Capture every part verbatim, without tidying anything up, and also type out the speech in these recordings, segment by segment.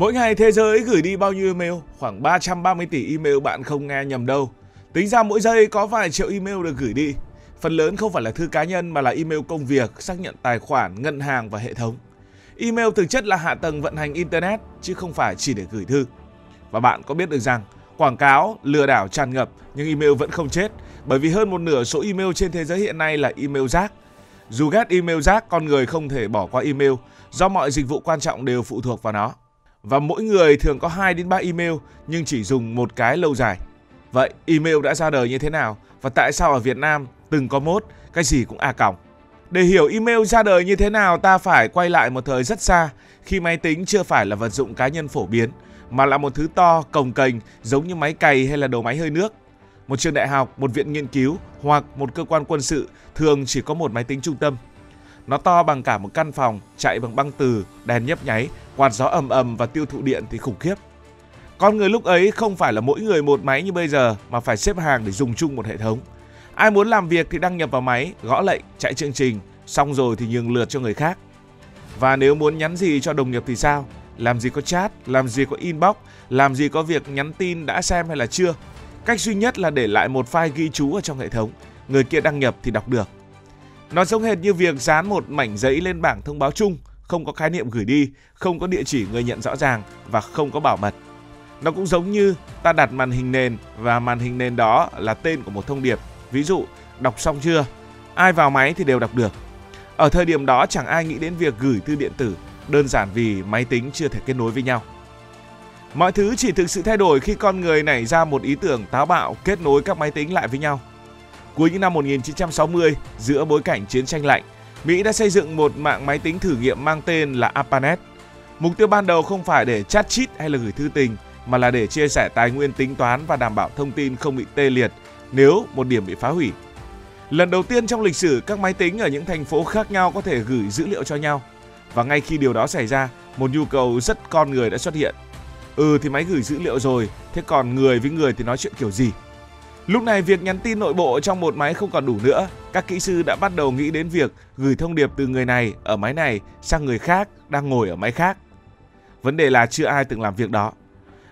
Mỗi ngày thế giới gửi đi bao nhiêu email? Khoảng ba trăm ba mươi tỷ email, bạn không nghe nhầm đâu. Tính ra mỗi giây có vài triệu email được gửi đi. Phần lớn không phải là thư cá nhân mà là email công việc, xác nhận tài khoản, ngân hàng và hệ thống. Email thực chất là hạ tầng vận hành Internet chứ không phải chỉ để gửi thư. Và bạn có biết được rằng quảng cáo, lừa đảo tràn ngập nhưng email vẫn không chết, bởi vì hơn một nửa số email trên thế giới hiện nay là email rác. Dù ghét email rác, con người không thể bỏ qua email do mọi dịch vụ quan trọng đều phụ thuộc vào nó. Và mỗi người thường có hai đến ba email nhưng chỉ dùng một cái lâu dài. Vậy email đã ra đời như thế nào và tại sao ở Việt Nam từng có mốt cái gì cũng à còng? Để hiểu email ra đời như thế nào, ta phải quay lại một thời rất xa, khi máy tính chưa phải là vật dụng cá nhân phổ biến mà là một thứ to, cồng kềnh giống như máy cày hay là đầu máy hơi nước. Một trường đại học, một viện nghiên cứu hoặc một cơ quan quân sự thường chỉ có một máy tính trung tâm. Nó to bằng cả một căn phòng, chạy bằng băng từ, đèn nhấp nháy, quạt gió ầm ầm và tiêu thụ điện thì khủng khiếp. Con người lúc ấy không phải là mỗi người một máy như bây giờ mà phải xếp hàng để dùng chung một hệ thống. Ai muốn làm việc thì đăng nhập vào máy, gõ lệnh, chạy chương trình, xong rồi thì nhường lượt cho người khác. Và nếu muốn nhắn gì cho đồng nghiệp thì sao? Làm gì có chat, làm gì có inbox, làm gì có việc nhắn tin đã xem hay là chưa. Cách duy nhất là để lại một file ghi chú ở trong hệ thống, người kia đăng nhập thì đọc được. Nó giống hệt như việc dán một mảnh giấy lên bảng thông báo chung, không có khái niệm gửi đi, không có địa chỉ người nhận rõ ràng và không có bảo mật. Nó cũng giống như ta đặt màn hình nền và màn hình nền đó là tên của một thông điệp. Ví dụ, đọc xong chưa? Ai vào máy thì đều đọc được. Ở thời điểm đó chẳng ai nghĩ đến việc gửi thư điện tử, đơn giản vì máy tính chưa thể kết nối với nhau. Mọi thứ chỉ thực sự thay đổi khi con người nảy ra một ý tưởng táo bạo kết nối các máy tính lại với nhau. Cuối những năm một nghìn chín trăm sáu mươi, giữa bối cảnh chiến tranh lạnh, Mỹ đã xây dựng một mạng máy tính thử nghiệm mang tên là ARPANET. Mục tiêu ban đầu không phải để chat chít hay là gửi thư tình, mà là để chia sẻ tài nguyên tính toán và đảm bảo thông tin không bị tê liệt nếu một điểm bị phá hủy. Lần đầu tiên trong lịch sử, các máy tính ở những thành phố khác nhau có thể gửi dữ liệu cho nhau. Và ngay khi điều đó xảy ra, một nhu cầu rất con người đã xuất hiện. Ừ thì máy gửi dữ liệu rồi, thế còn người với người thì nói chuyện kiểu gì? Lúc này việc nhắn tin nội bộ trong một máy không còn đủ nữa. Các kỹ sư đã bắt đầu nghĩ đến việc gửi thông điệp từ người này ở máy này sang người khác đang ngồi ở máy khác. Vấn đề là chưa ai từng làm việc đó.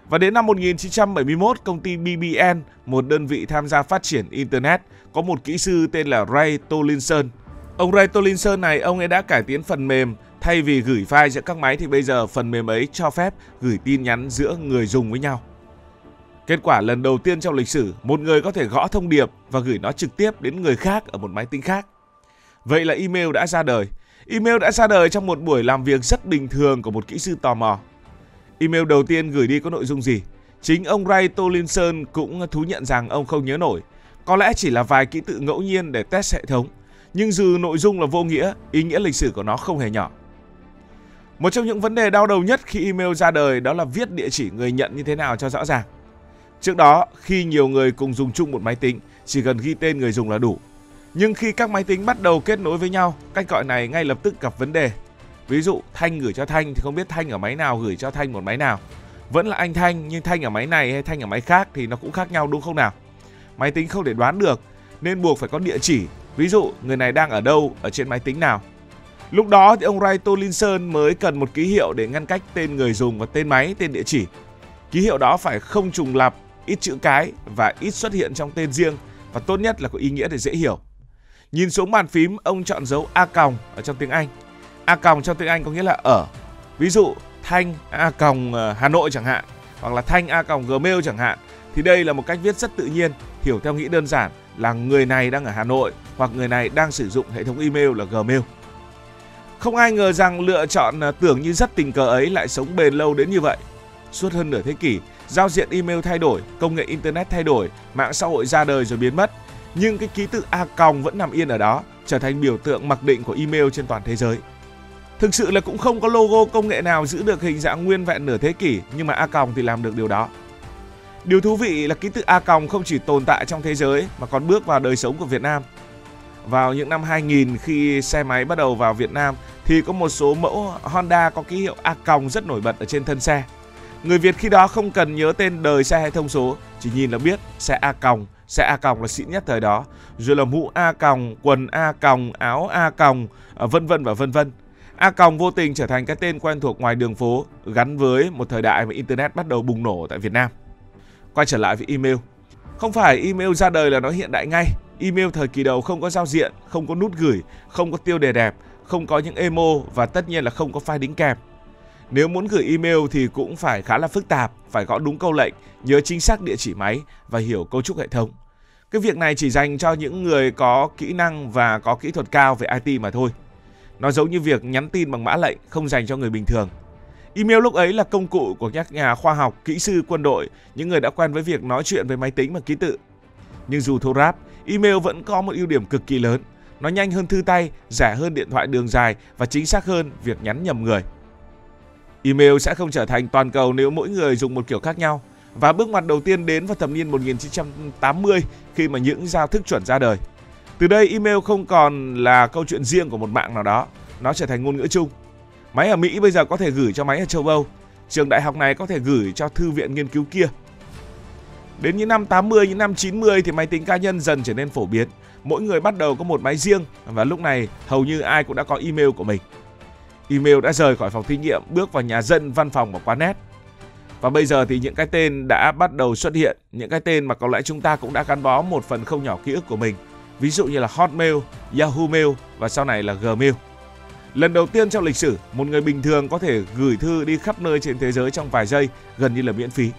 Và đến năm một nghìn chín trăm bảy mươi mốt, công ty B B N, một đơn vị tham gia phát triển Internet, có một kỹ sư tên là Ray Tomlinson. Ông Ray Tomlinson này, ông ấy đã cải tiến phần mềm. Thay vì gửi file giữa các máy thì bây giờ phần mềm ấy cho phép gửi tin nhắn giữa người dùng với nhau. Kết quả lần đầu tiên trong lịch sử, một người có thể gõ thông điệp và gửi nó trực tiếp đến người khác ở một máy tính khác. Vậy là email đã ra đời. Email đã ra đời trong một buổi làm việc rất bình thường của một kỹ sư tò mò. Email đầu tiên gửi đi có nội dung gì? Chính ông Ray Tomlinson cũng thú nhận rằng ông không nhớ nổi. Có lẽ chỉ là vài ký tự ngẫu nhiên để test hệ thống. Nhưng dù nội dung là vô nghĩa, ý nghĩa lịch sử của nó không hề nhỏ. Một trong những vấn đề đau đầu nhất khi email ra đời đó là viết địa chỉ người nhận như thế nào cho rõ ràng. Trước đó, khi nhiều người cùng dùng chung một máy tính, chỉ cần ghi tên người dùng là đủ. Nhưng khi các máy tính bắt đầu kết nối với nhau, cách gọi này ngay lập tức gặp vấn đề. Ví dụ, Thanh gửi cho Thanh thì không biết Thanh ở máy nào gửi cho Thanh một máy nào. Vẫn là anh Thanh nhưng Thanh ở máy này hay Thanh ở máy khác thì nó cũng khác nhau, đúng không nào? Máy tính không thể đoán được nên buộc phải có địa chỉ. Ví dụ, người này đang ở đâu, ở trên máy tính nào. Lúc đó thì ông Ray Tomlinson mới cần một ký hiệu để ngăn cách tên người dùng và tên máy, tên địa chỉ. Ký hiệu đó phải không trùng lặp, ít chữ cái và ít xuất hiện trong tên riêng, và tốt nhất là có ý nghĩa để dễ hiểu. Nhìn xuống bàn phím, ông chọn dấu A còng ở trong tiếng Anh. A còng trong tiếng Anh có nghĩa là ở. Ví dụ Thanh A còng Hà Nội chẳng hạn, hoặc là Thanh A còng Gmail chẳng hạn. Thì đây là một cách viết rất tự nhiên, hiểu theo nghĩa đơn giản là người này đang ở Hà Nội hoặc người này đang sử dụng hệ thống email là Gmail. Không ai ngờ rằng lựa chọn tưởng như rất tình cờ ấy lại sống bền lâu đến như vậy. Suốt hơn nửa thế kỷ, giao diện email thay đổi, công nghệ Internet thay đổi, mạng xã hội ra đời rồi biến mất. Nhưng cái ký tự A còng vẫn nằm yên ở đó, trở thành biểu tượng mặc định của email trên toàn thế giới. Thực sự là cũng không có logo công nghệ nào giữ được hình dạng nguyên vẹn nửa thế kỷ, nhưng mà A còng thì làm được điều đó. Điều thú vị là ký tự A còng không chỉ tồn tại trong thế giới mà còn bước vào đời sống của Việt Nam. Vào những năm hai nghìn, khi xe máy bắt đầu vào Việt Nam thì có một số mẫu Honda có ký hiệu A còng rất nổi bật ở trên thân xe. Người Việt khi đó không cần nhớ tên đời xe hay thông số, chỉ nhìn là biết xe A còng, xe A còng là xịn nhất thời đó, rồi là mũ A còng, quần A còng, áo A còng, vân vân và vân vân. A còng vô tình trở thành cái tên quen thuộc ngoài đường phố gắn với một thời đại mà Internet bắt đầu bùng nổ tại Việt Nam. Quay trở lại với email. Không phải email ra đời là nó hiện đại ngay. Email thời kỳ đầu không có giao diện, không có nút gửi, không có tiêu đề đẹp, không có những emo và tất nhiên là không có file đính kèm. Nếu muốn gửi email thì cũng phải khá là phức tạp, phải gõ đúng câu lệnh, nhớ chính xác địa chỉ máy và hiểu cấu trúc hệ thống. Cái việc này chỉ dành cho những người có kỹ năng và có kỹ thuật cao về i tê mà thôi. Nó giống như việc nhắn tin bằng mã lệnh không dành cho người bình thường. Email lúc ấy là công cụ của các nhà khoa học, kỹ sư, quân đội, những người đã quen với việc nói chuyện với máy tính bằng ký tự. Nhưng dù thô ráp, email vẫn có một ưu điểm cực kỳ lớn. Nó nhanh hơn thư tay, rẻ hơn điện thoại đường dài và chính xác hơn việc nhắn nhầm người. Email sẽ không trở thành toàn cầu nếu mỗi người dùng một kiểu khác nhau. Và bước ngoặt đầu tiên đến vào thập niên một nghìn chín trăm tám mươi khi mà những giao thức chuẩn ra đời. Từ đây email không còn là câu chuyện riêng của một mạng nào đó, nó trở thành ngôn ngữ chung. Máy ở Mỹ bây giờ có thể gửi cho máy ở châu Âu, trường đại học này có thể gửi cho thư viện nghiên cứu kia. Đến những năm tám mươi, những năm chín mươi thì máy tính cá nhân dần trở nên phổ biến. Mỗi người bắt đầu có một máy riêng và lúc này hầu như ai cũng đã có email của mình. Email đã rời khỏi phòng thí nghiệm, bước vào nhà dân, văn phòng và quán net. Và bây giờ thì những cái tên đã bắt đầu xuất hiện, những cái tên mà có lẽ chúng ta cũng đã gắn bó một phần không nhỏ ký ức của mình. Ví dụ như là Hotmail, Yahoo Mail và sau này là Gmail. Lần đầu tiên trong lịch sử, một người bình thường có thể gửi thư đi khắp nơi trên thế giới trong vài giây, gần như là miễn phí.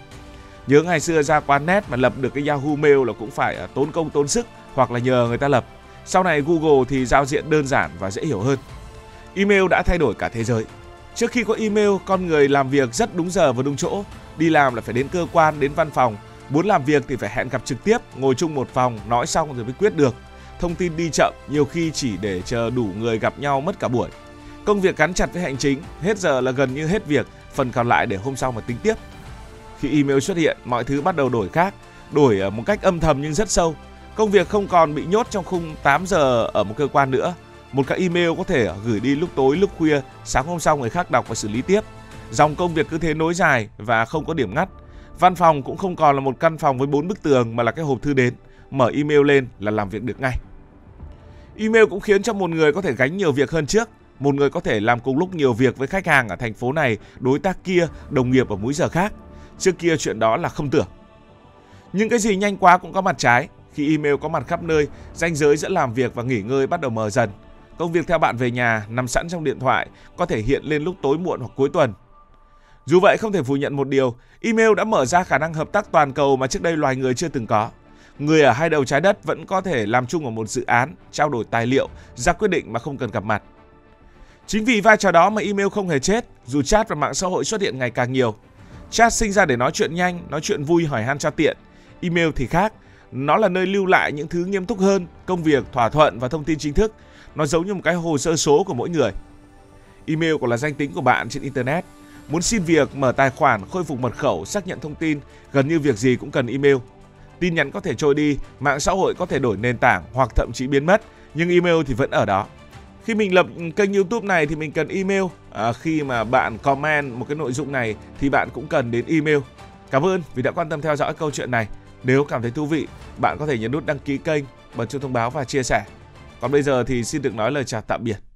Nhớ ngày xưa ra quán net mà lập được cái Yahoo Mail là cũng phải tốn công tốn sức hoặc là nhờ người ta lập. Sau này Google thì giao diện đơn giản và dễ hiểu hơn. Email đã thay đổi cả thế giới. Trước khi có email, con người làm việc rất đúng giờ và đúng chỗ. Đi làm là phải đến cơ quan, đến văn phòng. Muốn làm việc thì phải hẹn gặp trực tiếp, ngồi chung một phòng, nói xong rồi mới quyết được. Thông tin đi chậm, nhiều khi chỉ để chờ đủ người gặp nhau mất cả buổi. Công việc gắn chặt với hành chính, hết giờ là gần như hết việc, phần còn lại để hôm sau mà tính tiếp. Khi email xuất hiện, mọi thứ bắt đầu đổi khác, đổi một cách âm thầm nhưng rất sâu. Công việc không còn bị nhốt trong khung tám giờ ở một cơ quan nữa. Một cái email có thể gửi đi lúc tối, lúc khuya, sáng hôm sau người khác đọc và xử lý tiếp. Dòng công việc cứ thế nối dài và không có điểm ngắt. Văn phòng cũng không còn là một căn phòng với bốn bức tường mà là cái hộp thư đến. Mở email lên là làm việc được ngay. Email cũng khiến cho một người có thể gánh nhiều việc hơn trước. Một người có thể làm cùng lúc nhiều việc với khách hàng ở thành phố này, đối tác kia, đồng nghiệp ở múi giờ khác. Trước kia chuyện đó là không tưởng. Nhưng cái gì nhanh quá cũng có mặt trái. Khi email có mặt khắp nơi, ranh giới giữa làm việc và nghỉ ngơi bắt đầu mờ dần. Công việc theo bạn về nhà, nằm sẵn trong điện thoại, có thể hiện lên lúc tối muộn hoặc cuối tuần. Dù vậy không thể phủ nhận một điều, email đã mở ra khả năng hợp tác toàn cầu mà trước đây loài người chưa từng có. Người ở hai đầu trái đất vẫn có thể làm chung ở một dự án, trao đổi tài liệu, ra quyết định mà không cần gặp mặt. Chính vì vai trò đó mà email không hề chết, dù chat và mạng xã hội xuất hiện ngày càng nhiều. Chat sinh ra để nói chuyện nhanh, nói chuyện vui, hỏi han cho tiện. Email thì khác, nó là nơi lưu lại những thứ nghiêm túc hơn, công việc, thỏa thuận và thông tin chính thức. Nó giống như một cái hồ sơ số của mỗi người. Email còn là danh tính của bạn trên Internet. Muốn xin việc, mở tài khoản, khôi phục mật khẩu, xác nhận thông tin, gần như việc gì cũng cần email. Tin nhắn có thể trôi đi, mạng xã hội có thể đổi nền tảng hoặc thậm chí biến mất, nhưng email thì vẫn ở đó. Khi mình lập kênh YouTube này thì mình cần email. À, khi mà bạn comment một cái nội dung này thì bạn cũng cần đến email. Cảm ơn vì đã quan tâm theo dõi câu chuyện này. Nếu cảm thấy thú vị, bạn có thể nhấn nút đăng ký kênh, bật chuông thông báo và chia sẻ. Còn bây giờ thì xin được nói lời chào tạm biệt.